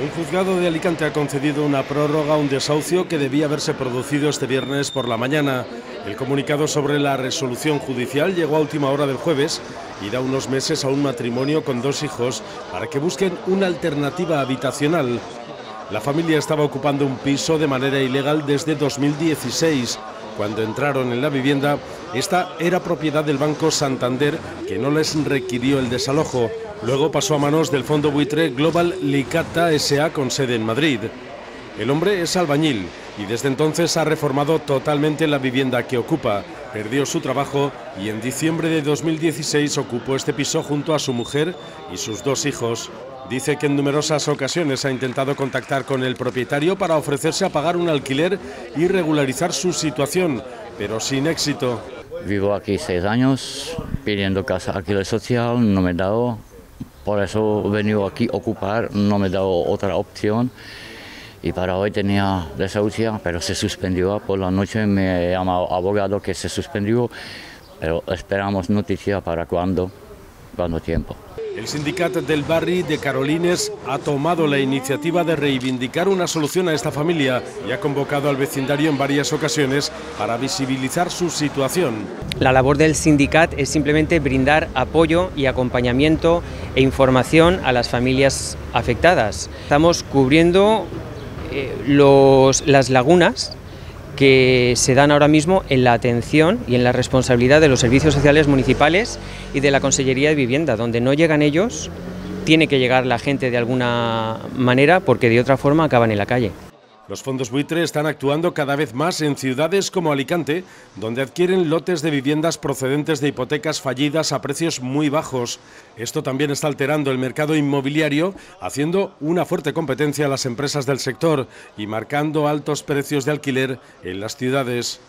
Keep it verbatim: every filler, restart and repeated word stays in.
Un juzgado de Alicante ha concedido una prórroga a un desahucio que debía haberse producido este viernes por la mañana. El comunicado sobre la resolución judicial llegó a última hora del jueves y da unos meses a un matrimonio con dos hijos para que busquen una alternativa habitacional. La familia estaba ocupando un piso de manera ilegal desde dos mil dieciséis. Cuando entraron en la vivienda, esta era propiedad del Banco Santander, que no les requirió el desalojo. Luego pasó a manos del fondo buitre Global Licata S A con sede en Madrid. El hombre es albañil y desde entonces ha reformado totalmente la vivienda que ocupa. Perdió su trabajo y en diciembre de dos mil dieciséis ocupó este piso junto a su mujer y sus dos hijos. Dice que en numerosas ocasiones ha intentado contactar con el propietario para ofrecerse a pagar un alquiler y regularizar su situación, pero sin éxito. Vivo aquí seis años pidiendo casa, alquiler social, no me he dado. Por eso he venido aquí a ocupar, no me he dado otra opción. Y para hoy tenía desahucio, pero se suspendió. Por la noche me llamó abogado que se suspendió, pero esperamos noticia para cuándo, cuándo tiempo. El Sindicat del Barri de Carolines ha tomado la iniciativa de reivindicar una solución a esta familia y ha convocado al vecindario en varias ocasiones para visibilizar su situación. La labor del sindicat es simplemente brindar apoyo y acompañamiento e información a las familias afectadas. Estamos cubriendo eh, los, las lagunas que se dan ahora mismo en la atención y en la responsabilidad de los servicios sociales municipales y de la Consellería de Vivienda. Donde no llegan ellos, tiene que llegar la gente de alguna manera, porque de otra forma acaban en la calle. Los fondos buitre están actuando cada vez más en ciudades como Alicante, donde adquieren lotes de viviendas procedentes de hipotecas fallidas a precios muy bajos. Esto también está alterando el mercado inmobiliario, haciendo una fuerte competencia a las empresas del sector y marcando altos precios de alquiler en las ciudades.